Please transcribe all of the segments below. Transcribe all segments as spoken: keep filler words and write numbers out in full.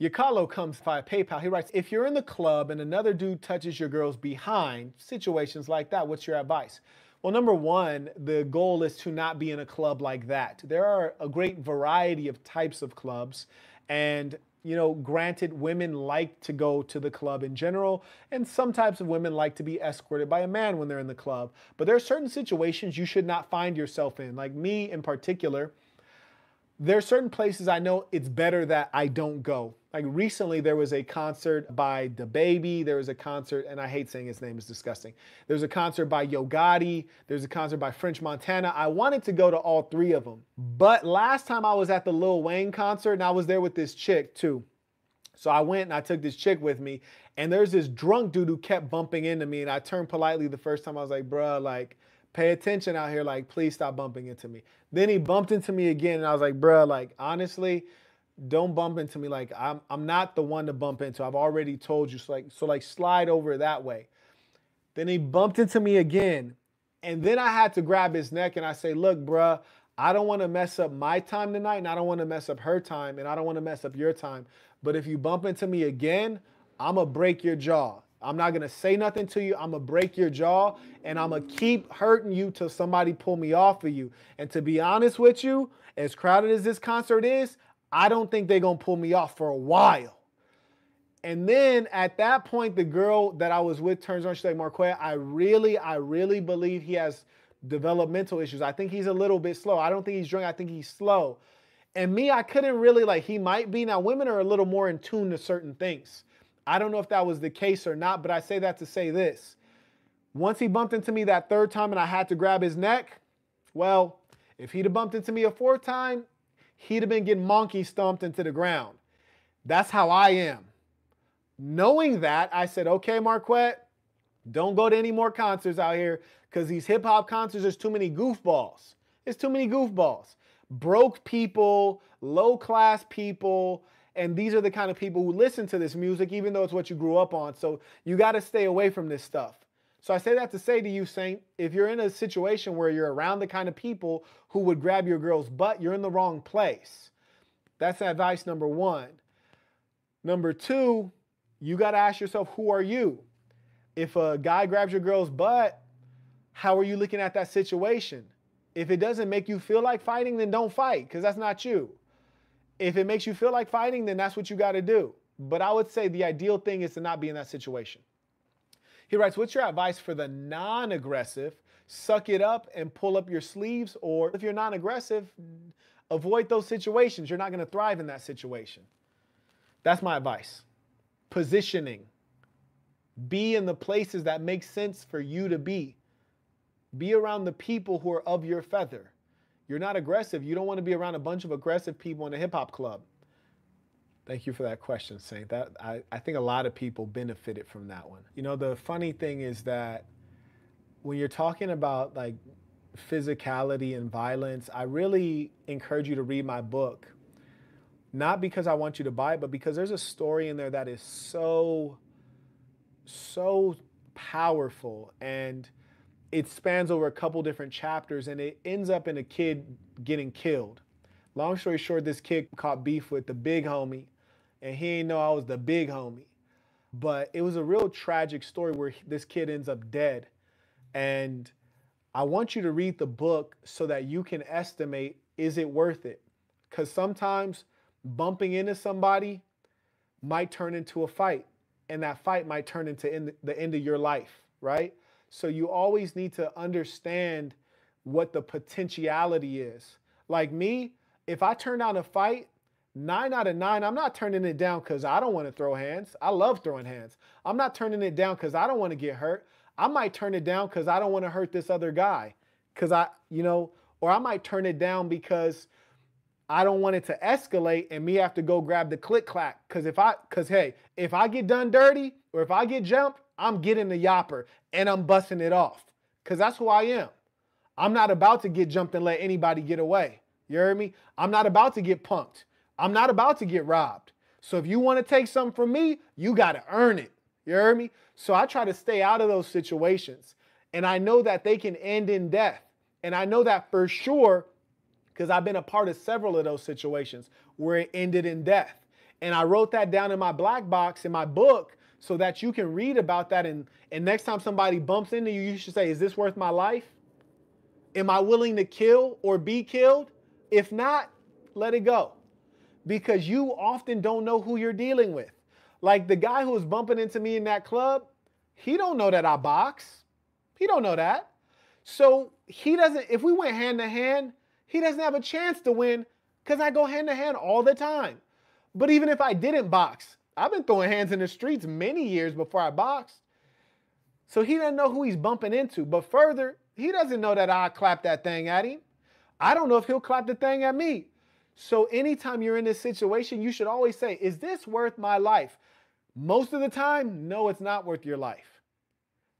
Yacalo comes via PayPal. He writes, if you're in the club and another dude touches your girl's behind, situations like that, what's your advice? Well, number one, the goal is to not be in a club like that. There are a great variety of types of clubs. And, you know, granted, women like to go to the club in general. And some types of women like to be escorted by a man when they're in the club. But there are certain situations you should not find yourself in. Like me in particular, there are certain places I know it's better that I don't go. Like recently there was a concert by DaBaby, there was a concert, and I hate saying his name, it's disgusting. There was a concert by Yo Gotti, there's a concert by French Montana. I wanted to go to all three of them. But last time I was at the Lil Wayne concert and I was there with this chick too. So I went and I took this chick with me, and there's this drunk dude who kept bumping into me, and I turned politely the first time. I was like, bruh, like, pay attention out here, like, please stop bumping into me. Then he bumped into me again and I was like, bruh, like, honestly, don't bump into me. Like, I'm, I'm not the one to bump into. I've already told you. So like, so like slide over that way. Then he bumped into me again. And then I had to grab his neck and I say, look, bruh, I don't want to mess up my time tonight, and I don't want to mess up her time, and I don't want to mess up your time. But if you bump into me again, I'm going to break your jaw. I'm not going to say nothing to you. I'm going to break your jaw, and I'm going to keep hurting you till somebody pull me off of you. And to be honest with you, as crowded as this concert is, I don't think they're going to pull me off for a while. And then at that point, the girl that I was with turns on. She's like, Marquette, I really, I really believe he has developmental issues. I think he's a little bit slow. I don't think he's drunk. I think he's slow. And me, I couldn't really, like, he might be. Now, women are a little more in tune to certain things. I don't know if that was the case or not, but I say that to say this. Once he bumped into me that third time and I had to grab his neck, well, if he'd have bumped into me a fourth time, he'd have been getting monkey stomped into the ground. That's how I am. Knowing that, I said, okay, Marquette, don't go to any more concerts out here, because these hip hop concerts, there's too many goofballs. There's too many goofballs. Broke people, low class people, and these are the kind of people who listen to this music, even though it's what you grew up on. So you got to stay away from this stuff. So I say that to say to you, Saint, if you're in a situation where you're around the kind of people who would grab your girl's butt, you're in the wrong place. That's advice number one. Number two, you got to ask yourself, who are you? If a guy grabs your girl's butt, how are you looking at that situation? If it doesn't make you feel like fighting, then don't fight, because that's not you. If it makes you feel like fighting, then that's what you got to do. But I would say the ideal thing is to not be in that situation. He writes, what's your advice for the non-aggressive? Suck it up and pull up your sleeves. Or if you're non-aggressive, avoid those situations. You're not going to thrive in that situation. That's my advice. Positioning. Be in the places that make sense for you to be. Be around the people who are of your feather. You're not aggressive. You don't want to be around a bunch of aggressive people in a hip-hop club. Thank you for that question, Saint. That, I, I think a lot of people benefited from that one. You know, the funny thing is that when you're talking about like physicality and violence, I really encourage you to read my book. Not because I want you to buy it, but because there's a story in there that is so, so powerful. And it spans over a couple different chapters, and it ends up in a kid getting killed. Long story short, this kid caught beef with the big homie. And he ain't know I was the big homie. But it was a real tragic story where this kid ends up dead. And I want you to read the book so that you can estimate, is it worth it? Because sometimes bumping into somebody might turn into a fight. And that fight might turn into end, the end of your life, right? So you always need to understand what the potentiality is. Like me, if I turn down a fight, nine out of nine, I'm not turning it down because I don't want to throw hands. I love throwing hands. I'm not turning it down because I don't want to get hurt. I might turn it down because I don't want to hurt this other guy. Because I, you know, or I might turn it down because I don't want it to escalate and me have to go grab the click clack. Because if I, because hey, if I get done dirty or if I get jumped, I'm getting the yopper and I'm busting it off. Because that's who I am. I'm not about to get jumped and let anybody get away. You heard me? I'm not about to get punked. I'm not about to get robbed. So if you want to take something from me, you got to earn it. You heard me? So I try to stay out of those situations. And I know that they can end in death. And I know that for sure because I've been a part of several of those situations where it ended in death. And I wrote that down in my black box in my book so that you can read about that. And, and next time somebody bumps into you, you should say, is this worth my life? Am I willing to kill or be killed? If not, let it go. Because you often don't know who you're dealing with. Like the guy who was bumping into me in that club, he don't know that I box. He don't know that. So he doesn't, if we went hand to hand, he doesn't have a chance to win because I go hand to hand all the time. But even if I didn't box, I've been throwing hands in the streets many years before I boxed. So he doesn't know who he's bumping into. But further, he doesn't know that I clap that thing at him. I don't know if he'll clap the thing at me. So anytime you're in this situation, you should always say, is this worth my life? Most of the time, no, it's not worth your life.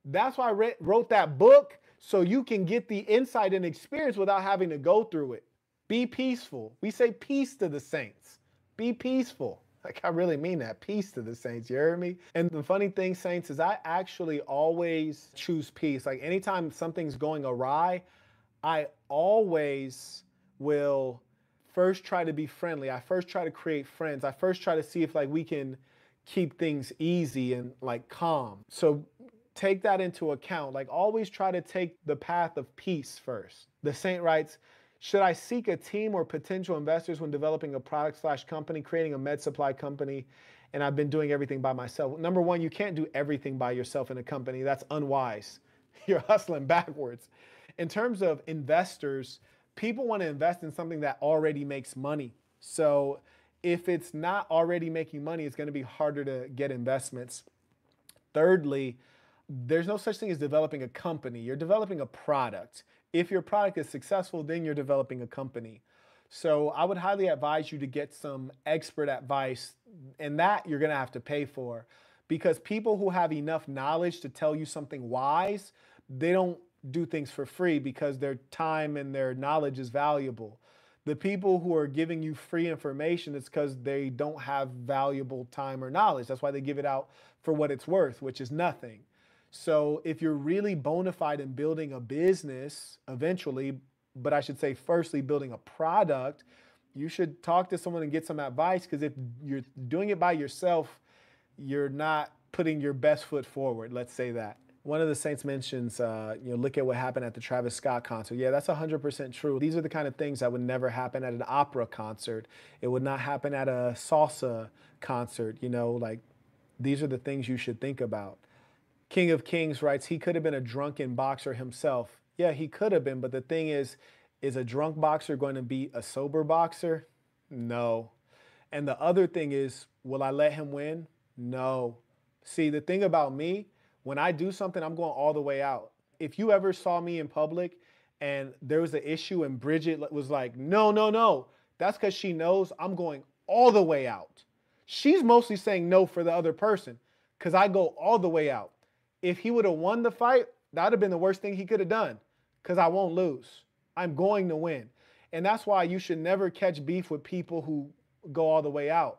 That's why I wrote that book, so you can get the insight and experience without having to go through it. Be peaceful. We say peace to the saints. Be peaceful. Like, I really mean that. Peace to the saints. You hear me? And the funny thing, saints, is I actually always choose peace. Like, anytime something's going awry, I always will... first try to be friendly. I first try to create friends. I first try to see if like we can keep things easy and like calm. So take that into account. Like, always try to take the path of peace first. The saint writes, should I seek a team or potential investors when developing a product slash company, creating a med supply company, and I've been doing everything by myself? Number one, you can't do everything by yourself in a company. That's unwise. You're hustling backwards. In terms of investors, people want to invest in something that already makes money. So if it's not already making money, it's going to be harder to get investments. Thirdly, there's no such thing as developing a company. You're developing a product. If your product is successful, then you're developing a company. So I would highly advise you to get some expert advice, and that you're going to have to pay for, because people who have enough knowledge to tell you something wise, they don't do things for free because their time and their knowledge is valuable. The people who are giving you free information, it's because they don't have valuable time or knowledge. That's why they give it out for what it's worth, which is nothing. So if you're really bona fide in building a business eventually, but I should say firstly building a product, you should talk to someone and get some advice, because if you're doing it by yourself, you're not putting your best foot forward. Let's say that. One of the saints mentions, uh, you know, look at what happened at the Travis Scott concert. Yeah, that's one hundred percent true. These are the kind of things that would never happen at an opera concert. It would not happen at a salsa concert. You know, like, these are the things you should think about. King of Kings writes, he could have been a drunken boxer himself. Yeah, he could have been, but the thing is, is a drunk boxer going to beat a sober boxer? No. And the other thing is, will I let him win? No. See, the thing about me, when I do something, I'm going all the way out. If you ever saw me in public and there was an issue and Bridget was like, no, no, no, that's because she knows I'm going all the way out. She's mostly saying no for the other person because I go all the way out. If he would have won the fight, that would have been the worst thing he could have done, because I won't lose. I'm going to win. And that's why you should never catch beef with people who go all the way out.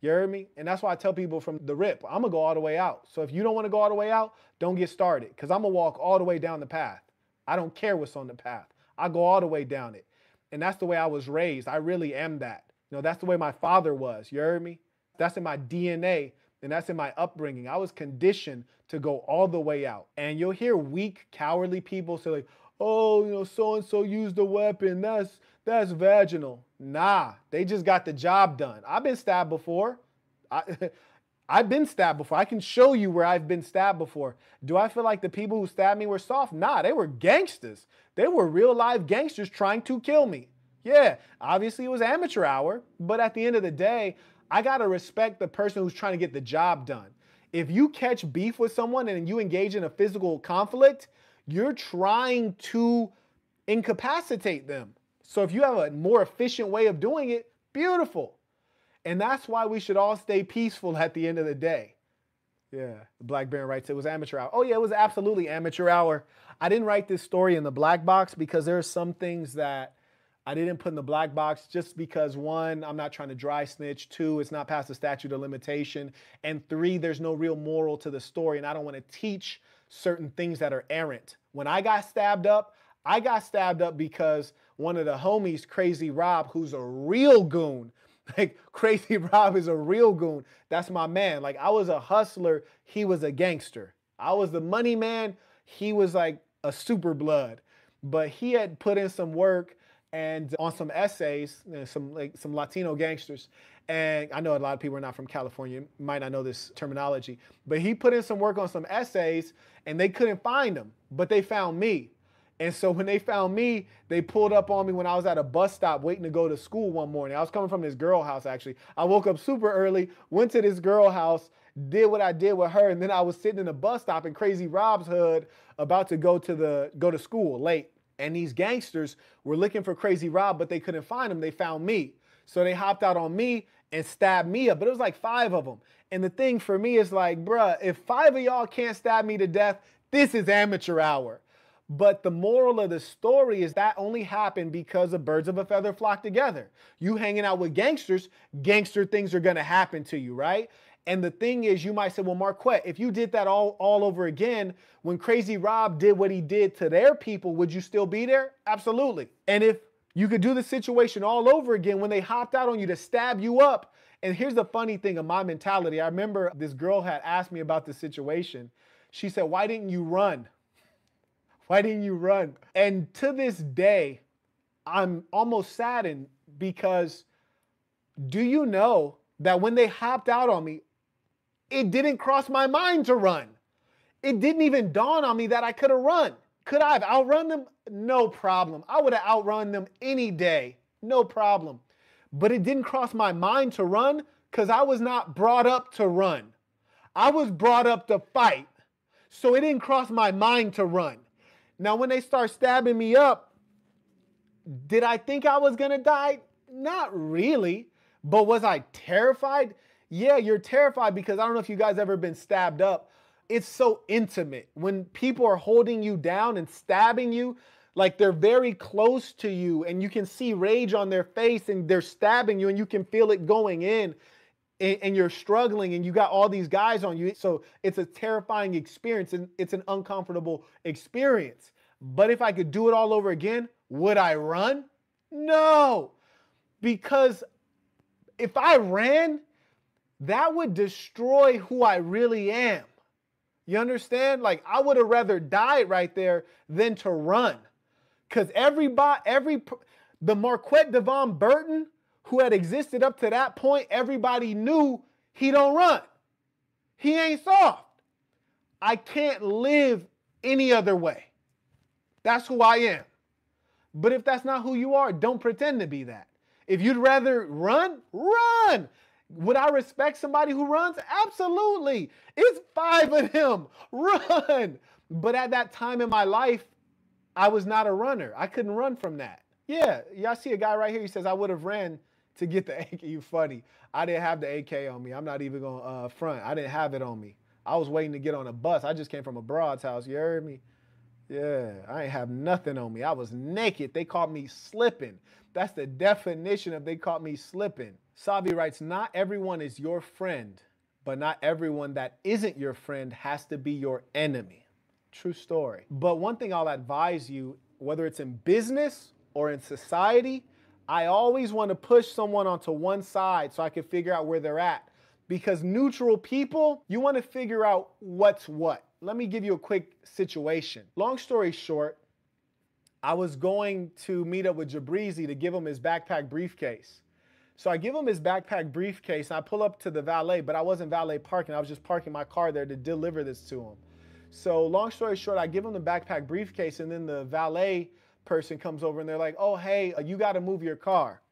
You heard me? And that's why I tell people from the rip, I'm going to go all the way out. So if you don't want to go all the way out, don't get started, because I'm going to walk all the way down the path. I don't care what's on the path. I go all the way down it. And that's the way I was raised. I really am that. You know, that's the way my father was. You heard me? That's in my D N A, and that's in my upbringing. I was conditioned to go all the way out. And you'll hear weak, cowardly people say like, oh, you know, so-and-so used a weapon. That's, that's vaginal. Nah, they just got the job done. I've been stabbed before. I, I've been stabbed before. I can show you where I've been stabbed before. Do I feel like the people who stabbed me were soft? Nah, they were gangsters. They were real live gangsters trying to kill me. Yeah, obviously it was amateur hour, but at the end of the day, I got to respect the person who's trying to get the job done. If you catch beef with someone and you engage in a physical conflict, you're trying to incapacitate them. So if you have a more efficient way of doing it, beautiful. And that's why we should all stay peaceful at the end of the day. Yeah, Black Baron writes, it was amateur hour. Oh yeah, it was absolutely amateur hour. I didn't write this story in the black box because there are some things that I didn't put in the black box just because, one, I'm not trying to dry snitch, two, it's not past the statute of limitation, and three, there's no real moral to the story, and I don't want to teach certain things that are errant. When I got stabbed up, I got stabbed up because one of the homies, Crazy Rob, who's a real goon, Like, Crazy Rob is a real goon. That's my man. Like, I was a hustler. He was a gangster. I was the money man. He was like a super blood. But he had put in some work and on some essays, you know, some like some Latino gangsters. And I know a lot of people are not from California, might not know this terminology, but he put in some work on some essays and they couldn't find him, but they found me. And so when they found me, they pulled up on me when I was at a bus stop waiting to go to school one morning. I was coming from this girl house, actually. I woke up super early, went to this girl house, did what I did with her, and then I was sitting in a bus stop in Crazy Rob's hood about to go to the go to school late. And these gangsters were looking for Crazy Rob, but they couldn't find him. They found me. So they hopped out on me and stabbed me up. But it was like five of them. And the thing for me is like, bruh, if five of y'all can't stab me to death, this is amateur hour. But the moral of the story is that only happened because the birds of a feather flock together. You hanging out with gangsters, gangster things are going to happen to you, right? And the thing is, you might say, well, Marquette, if you did that all, all over again, when Crazy Rob did what he did to their people, would you still be there? Absolutely. And if you could do the situation all over again, when they hopped out on you to stab you up, and here's the funny thing of my mentality. I remember this girl had asked me about this situation. She said, why didn't you run? Why didn't you run? And to this day, I'm almost saddened because do you know that when they hopped out on me, it didn't cross my mind to run. It didn't even dawn on me that I could have run. Could I have outrun them? No problem. I would have outrun them any day. No problem. But it didn't cross my mind to run because I was not brought up to run. I was brought up to fight. So it didn't cross my mind to run. Now, when they start stabbing me up, did I think I was going to die? Not really. But was I terrified? Yeah, you're terrified because I don't know if you guys ever been stabbed up. It's so intimate. When people are holding you down and stabbing you, like they're very close to you and you can see rage on their face and they're stabbing you and you can feel it going in. And you're struggling and you got all these guys on you. So it's a terrifying experience and it's an uncomfortable experience. But if I could do it all over again, would I run? No, because if I ran, that would destroy who I really am. You understand? Like I would have rather died right there than to run. Cause everybody, every, the Marquette Devon Burton who had existed up to that point, everybody knew he don't run. He ain't soft. I can't live any other way. That's who I am. But if that's not who you are, don't pretend to be that. If you'd rather run, run. Would I respect somebody who runs? Absolutely. It's five of them. Run. But at that time in my life, I was not a runner. I couldn't run from that. Yeah, y'all see a guy right here. He says, I would have ran to get the A K. You funny. I didn't have the A K on me. I'm not even going to uh, front. I didn't have it on me. I was waiting to get on a bus. I just came from a broad's house. You heard me? Yeah, I ain't have nothing on me. I was naked. They caught me slipping. That's the definition of they caught me slipping. Savi writes, not everyone is your friend, but not everyone that isn't your friend has to be your enemy. True story. But one thing I'll advise you, whether it's in business or in society, I always want to push someone onto one side so I can figure out where they're at. Because neutral people, you want to figure out what's what. Let me give you a quick situation. Long story short, I was going to meet up with Jabrizi to give him his backpack briefcase. So I give him his backpack briefcase and I pull up to the valet, but I wasn't valet parking. I was just parking my car there to deliver this to him. So long story short, I give him the backpack briefcase and then the valet person comes over and they're like, oh, hey, you got to move your car.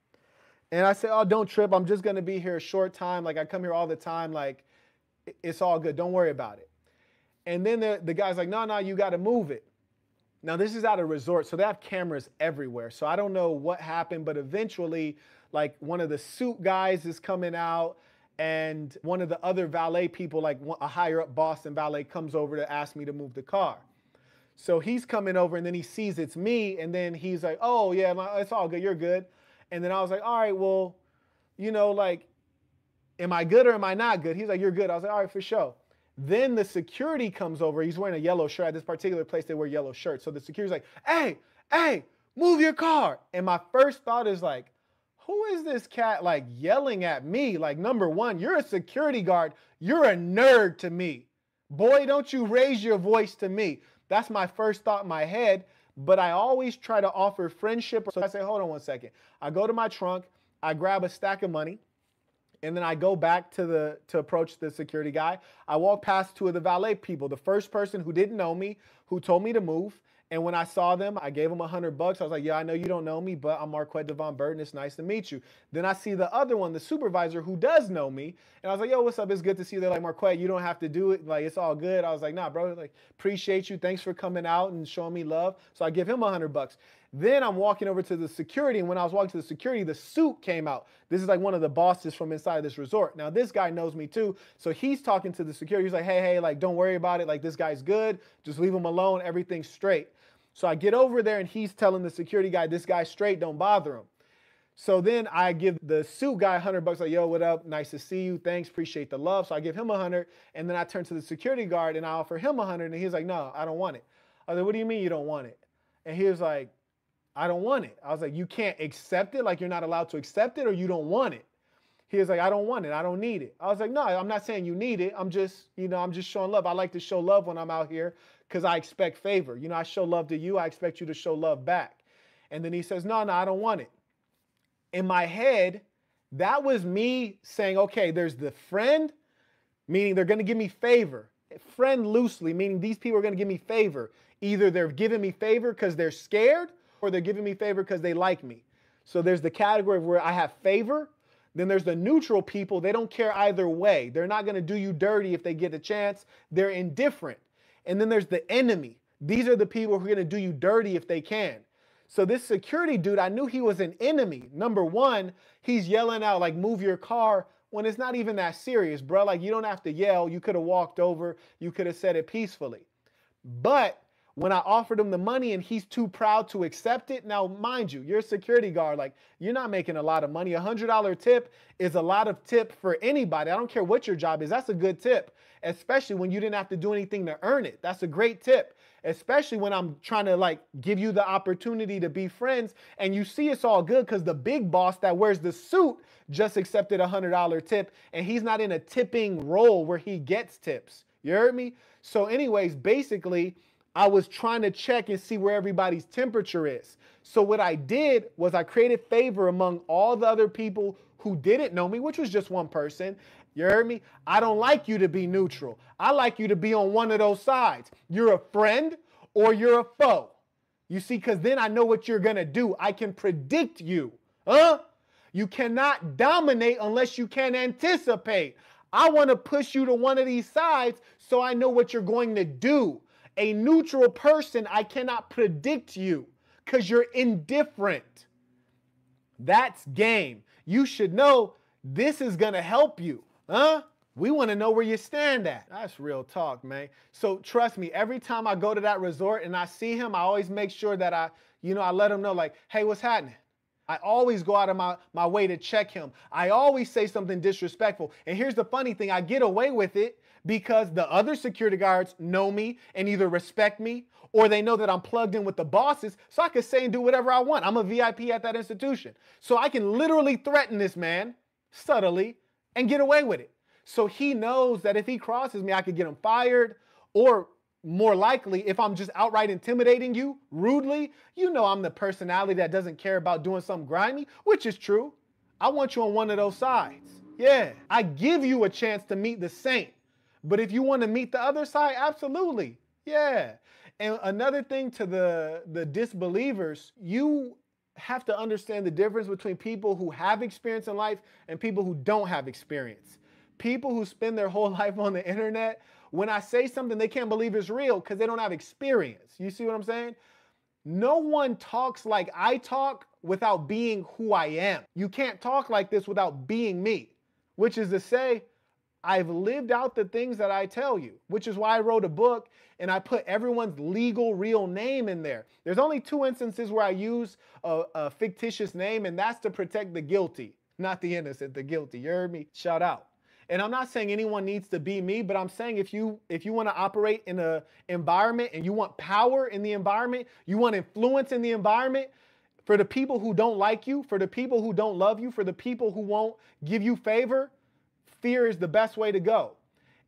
And I say, oh, don't trip. I'm just going to be here a short time. Like I come here all the time. Like it's all good. Don't worry about it. And then the, the guy's like, no, no, you got to move it. Now, this is at a resort, so they have cameras everywhere. So I don't know what happened, but eventually, like, one of the suit guys is coming out, and one of the other valet people, like a higher-up Boston valet, comes over to ask me to move the car. So he's coming over, and then he sees it's me, and then he's like, oh, yeah, it's all good. You're good. And then I was like, all right, well, you know, like, am I good or am I not good? He's like, you're good. I was like, all right, for sure. Then the security comes over. He's wearing a yellow shirt. At this particular place, they wear yellow shirts. So the security's like, hey, hey, move your car. And my first thought is like, who is this cat like yelling at me? Like, number one, you're a security guard. You're a nerd to me. Boy, don't you raise your voice to me. That's my first thought in my head. But I always try to offer friendship. So I say, hold on one second. I go to my trunk. I grab a stack of money. And then I go back to the to approach the security guy. I walk past two of the valet people. The first person who didn't know me, who told me to move. And when I saw them, I gave them a hundred bucks. I was like, yeah, I know you don't know me, but I'm Marquette Devon Burton. It's nice to meet you. Then I see the other one, the supervisor, who does know me. And I was like, yo, what's up? It's good to see you. They're like, Marquette, you don't have to do it. Like, it's all good. I was like, nah, bro, like, appreciate you. Thanks for coming out and showing me love. So I give him a hundred bucks. Then I'm walking over to the security, and when I was walking to the security, the suit came out. This is like one of the bosses from inside this resort. Now, this guy knows me too, so he's talking to the security. He's like, hey, hey, like, don't worry about it. Like, this guy's good. Just leave him alone. Everything's straight. So I get over there, and he's telling the security guy, this guy's straight. Don't bother him. So then I give the suit guy a hundred bucks, like, yo, what up? Nice to see you. Thanks. Appreciate the love. So I give him a hundred, and then I turn to the security guard, and I offer him a hundred, and he's like, no, I don't want it. I was like, what do you mean you don't want it? And he was like, I don't want it. I was like, you can't accept it? Like, you're not allowed to accept it, or you don't want it? He was like, I don't want it. I don't need it. I was like, no, I'm not saying you need it. I'm just, you know, I'm just showing love. I like to show love when I'm out here because I expect favor. You know, I show love to you. I expect you to show love back. And then he says, no, no, I don't want it. In my head, that was me saying, okay, there's the friend, meaning they're going to give me favor. Friend loosely, meaning these people are going to give me favor. Either they're giving me favor because they're scared, or they're giving me favor because they like me. So there's the category of where I have favor. Then there's the neutral people. They don't care either way. They're not going to do you dirty if they get a chance. They're indifferent. And then there's the enemy. These are the people who are going to do you dirty if they can. So this security dude, I knew he was an enemy. Number one, he's yelling out like, move your car, when it's not even that serious, bro. Like, you don't have to yell. You could have walked over. You could have said it peacefully. But when I offered him the money and he's too proud to accept it, now, mind you, you're a security guard. Like, you're not making a lot of money. A one hundred dollar tip is a lot of tip for anybody. I don't care what your job is. That's a good tip, especially when you didn't have to do anything to earn it. That's a great tip, especially when I'm trying to, like, give you the opportunity to be friends. And you see it's all good because the big boss that wears the suit just accepted a one hundred dollar tip, and he's not in a tipping role where he gets tips. You heard me? So anyways, basically, I was trying to check and see where everybody's temperature is. So what I did was I created favor among all the other people who didn't know me, which was just one person. You heard me? I don't like you to be neutral. I like you to be on one of those sides. You're a friend or you're a foe. You see, because then I know what you're going to do. I can predict you. Huh? You cannot dominate unless you can anticipate. I want to push you to one of these sides so I know what you're going to do. A neutral person, I cannot predict you because you're indifferent. That's game. You should know this is going to help you. Huh? We want to know where you stand at. That's real talk, man. So trust me, every time I go to that resort and I see him, I always make sure that I, you know, I let him know like, hey, what's happening? I always go out of my, my way to check him. I always say something disrespectful. And here's the funny thing. I get away with it because the other security guards know me and either respect me or they know that I'm plugged in with the bosses, so I can say and do whatever I want. I'm a V I P at that institution. So I can literally threaten this man subtly and get away with it. So he knows that if he crosses me, I could get him fired, or more likely, if I'm just outright intimidating you rudely, you know I'm the personality that doesn't care about doing something grimy, which is true. I want you on one of those sides. Yeah, I give you a chance to meet the saint. But if you want to meet the other side, absolutely. Yeah. And another thing to the, the disbelievers, you have to understand the difference between people who have experience in life and people who don't have experience. People who spend their whole life on the internet, when I say something, they can't believe it's real because they don't have experience. You see what I'm saying? No one talks like I talk without being who I am. You can't talk like this without being me, which is to say, I've lived out the things that I tell you, which is why I wrote a book and I put everyone's legal real name in there. There's only two instances where I use a, a fictitious name, and that's to protect the guilty, not the innocent, the guilty. You heard me? Shout out. And I'm not saying anyone needs to be me, but I'm saying if you if you want to operate in an environment and you want power in the environment, you want influence in the environment, For the people who don't like you, for the people who don't love you, for the people who won't give you favor, fear is the best way to go.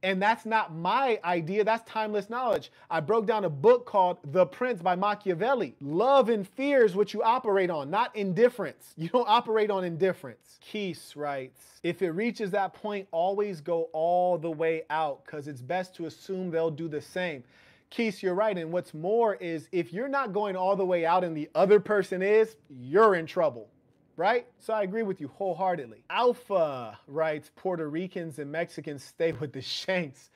And that's not my idea. That's timeless knowledge. I broke down a book called The Prince by Machiavelli. Love and fear is what you operate on, not indifference. You don't operate on indifference. Keese writes, if it reaches that point, always go all the way out because it's best to assume they'll do the same. Keese, you're right. And what's more is if you're not going all the way out and the other person is, you're in trouble. Right? So I agree with you wholeheartedly. Alpha writes, Puerto Ricans and Mexicans stay with the Shanks.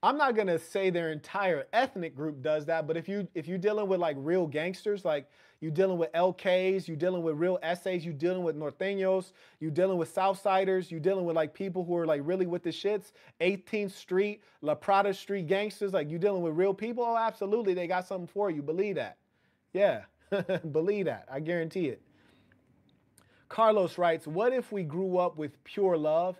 I'm not gonna say their entire ethnic group does that, but if you if you're dealing with like real gangsters, like you dealing with L Ks, you dealing with real S As, you dealing with Norteños, you dealing with Southsiders, you dealing with like people who are like really with the shits, eighteenth Street, La Prada Street gangsters, like you dealing with real people, oh absolutely, they got something for you. Believe that. Yeah, believe that. I guarantee it. Carlos writes, what if we grew up with pure love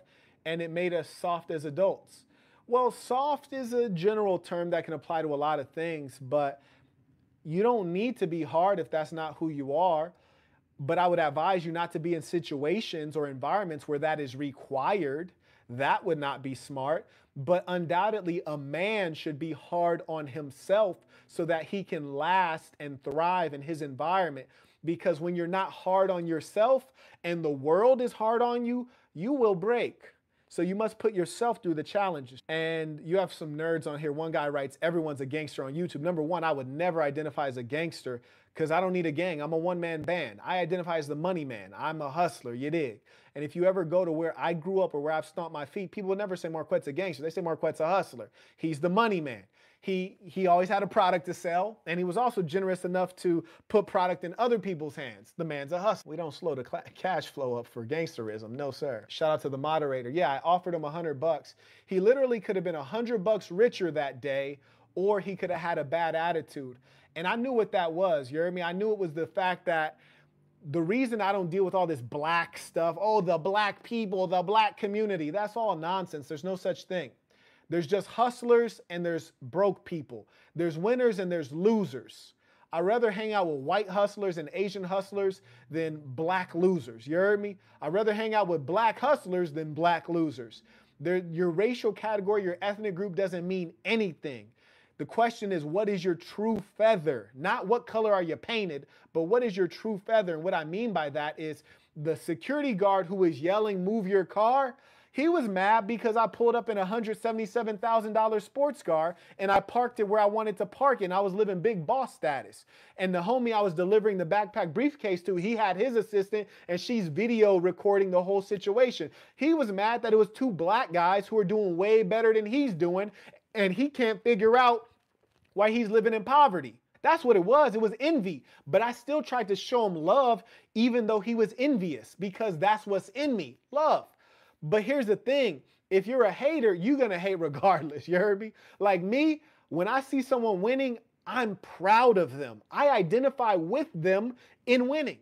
and it made us soft as adults? Well, soft is a general term that can apply to a lot of things, but you don't need to be hard if that's not who you are. But I would advise you not to be in situations or environments where that is required. That would not be smart. But undoubtedly, a man should be hard on himself so that he can last and thrive in his environment. Because when you're not hard on yourself and the world is hard on you, you will break. So you must put yourself through the challenges. And you have some nerds on here. One guy writes, everyone's a gangster on YouTube. Number one, I would never identify as a gangster because I don't need a gang. I'm a one-man band. I identify as the money man. I'm a hustler, you dig? And if you ever go to where I grew up or where I've stomped my feet, people will never say Marquette's a gangster. They say Marquette's a hustler. He's the money man. He, he always had a product to sell, and he was also generous enough to put product in other people's hands. The man's a hustler. We don't slow the cash flow up for gangsterism. No, sir. Shout out to the moderator. Yeah, I offered him a hundred bucks. He literally could have been a hundred bucks richer that day, or he could have had a bad attitude. And I knew what that was. You heard me? I knew it was the fact that the reason I don't deal with all this black stuff, oh, the black people, the black community, that's all nonsense. There's no such thing. There's just hustlers and there's broke people. There's winners and there's losers. I'd rather hang out with white hustlers and Asian hustlers than black losers. You heard me? I'd rather hang out with black hustlers than black losers. They're, your racial category, your ethnic group doesn't mean anything. The question is, what is your true feather? Not what color are you painted, but what is your true feather? And what I mean by that is the security guard who is yelling, move your car, he was mad because I pulled up in a one hundred seventy-seven thousand dollar sports car and I parked it where I wanted to park it, and I was living big boss status. And the homie I was delivering the backpack briefcase to, he had his assistant and she's video recording the whole situation. He was mad that it was two black guys who are doing way better than he's doing and he can't figure out why he's living in poverty. That's what it was. It was envy. But I still tried to show him love even though he was envious because that's what's in me, love. But here's the thing, if you're a hater, you're going to hate regardless, you heard me? Like me, when I see someone winning, I'm proud of them. I identify with them in winning.